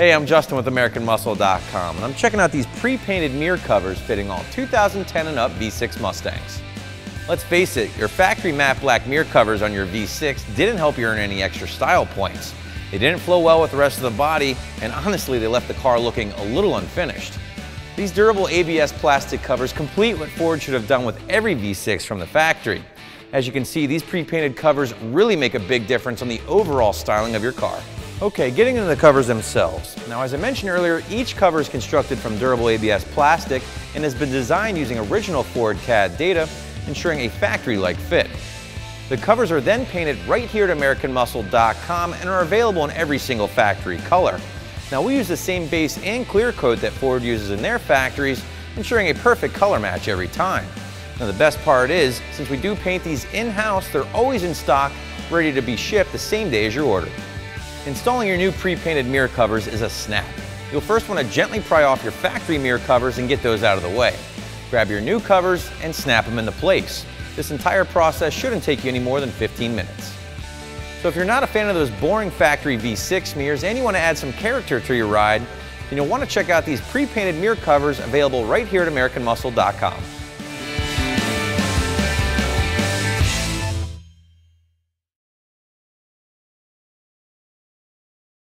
Hey, I'm Justin with AmericanMuscle.com, and I'm checking out these pre-painted mirror covers fitting all 2010 and up V6 Mustangs. Let's face it, your factory matte black mirror covers on your V6 didn't help you earn any extra style points. They didn't flow well with the rest of the body, and honestly, they left the car looking a little unfinished. These durable ABS plastic covers complete what Ford should have done with every V6 from the factory. As you can see, these pre-painted covers really make a big difference on the overall styling of your car. Okay, getting into the covers themselves. Now, as I mentioned earlier, each cover is constructed from durable ABS plastic and has been designed using original Ford CAD data, ensuring a factory-like fit. The covers are then painted right here at AmericanMuscle.com and are available in every single factory color. Now, we use the same base and clear coat that Ford uses in their factories, ensuring a perfect color match every time. Now, the best part is, since we do paint these in-house, they're always in stock, ready to be shipped the same day as your order. Installing your new pre-painted mirror covers is a snap. You'll first want to gently pry off your factory mirror covers and get those out of the way. Grab your new covers and snap them into place. This entire process shouldn't take you any more than 15 minutes. So if you're not a fan of those boring factory V6 mirrors and you want to add some character to your ride, then you'll want to check out these pre-painted mirror covers available right here at AmericanMuscle.com.